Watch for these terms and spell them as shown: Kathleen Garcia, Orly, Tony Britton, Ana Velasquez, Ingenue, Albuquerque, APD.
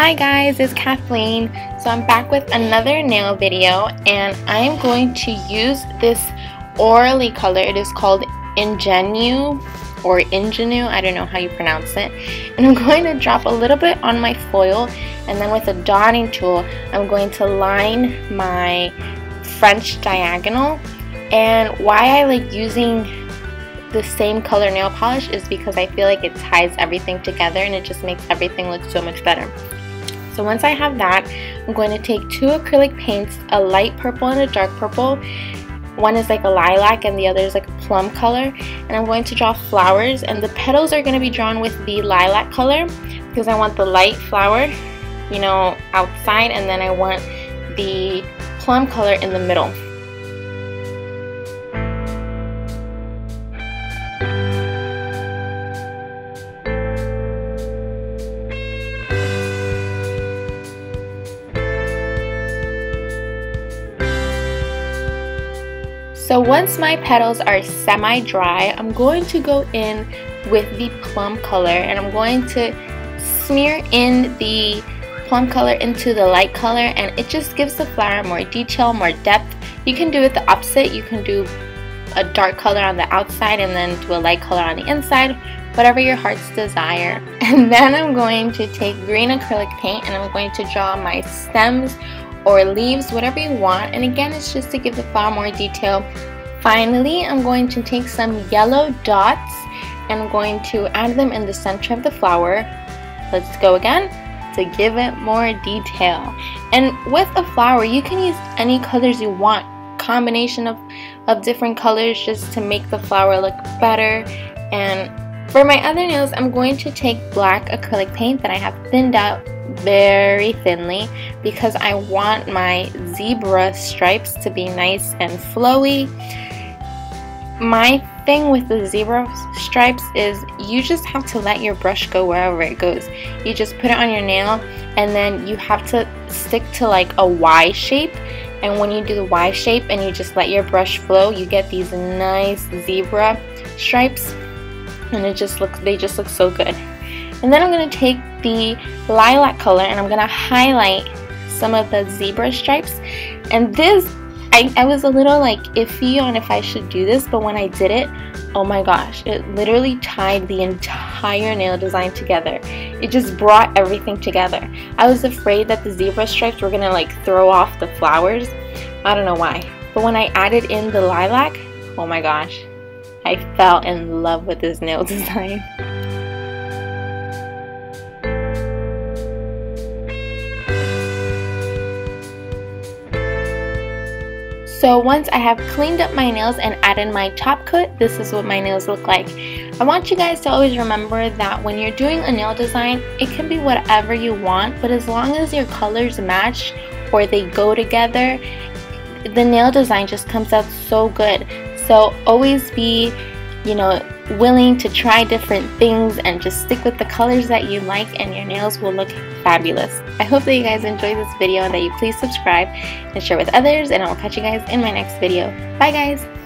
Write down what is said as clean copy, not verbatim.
Hi guys, it's Kathleen. So I'm back with another nail video, and I'm going to use this Orly color. It is called Ingenue or Ingenue, I don't know how you pronounce it. And I'm going to drop a little bit on my foil, and then with a dotting tool, I'm going to line my French diagonal. And why I like using the same color nail polish is because I feel like it ties everything together and it just makes everything look so much better. So once I have that, I'm going to take two acrylic paints, a light purple and a dark purple. One is like a lilac and the other is like a plum color. And I'm going to draw flowers, and the petals are going to be drawn with the lilac color because I want the light flower, you know, outside, and then I want the plum color in the middle. So once my petals are semi-dry, I'm going to go in with the plum color, and I'm going to smear in the plum color into the light color, and it just gives the flower more detail, more depth. You can do it the opposite. You can do a dark color on the outside and then do a light color on the inside, whatever your heart's desire. And then I'm going to take green acrylic paint, and I'm going to draw my stems or leaves, whatever you want, and again it's just to give the flower more detail. Finally, I'm going to take some yellow dots and I'm going to add them in the center of the flower. Let's go again to give it more detail. And with a flower you can use any colors you want, combination of different colors, just to make the flower look better. And for my other nails, I'm going to take black acrylic paint that I have thinned out very thinly because I want my zebra stripes to be nice and flowy. My thing with the zebra stripes is you just have to let your brush go wherever it goes. You just put it on your nail, and then you have to stick to like a Y shape, and when you do the Y shape and you just let your brush flow, you get these nice zebra stripes, and they just look so good. And then I'm going to take the lilac color and I'm going to highlight some of the zebra stripes. And this, I was a little like iffy on if I should do this, but when I did it, oh my gosh, it literally tied the entire nail design together. It just brought everything together. I was afraid that the zebra stripes were going to like throw off the flowers. I don't know why. But when I added in the lilac, oh my gosh, I fell in love with this nail design. So once I have cleaned up my nails and added my top coat, this is what my nails look like. I want you guys to always remember that when you're doing a nail design, it can be whatever you want, but as long as your colors match or they go together, the nail design just comes out so good. So always be, you know, willing to try different things and just stick with the colors that you like, and your nails will look fabulous. I hope that you guys enjoyed this video and that you please subscribe and share with others, and I will catch you guys in my next video. Bye guys!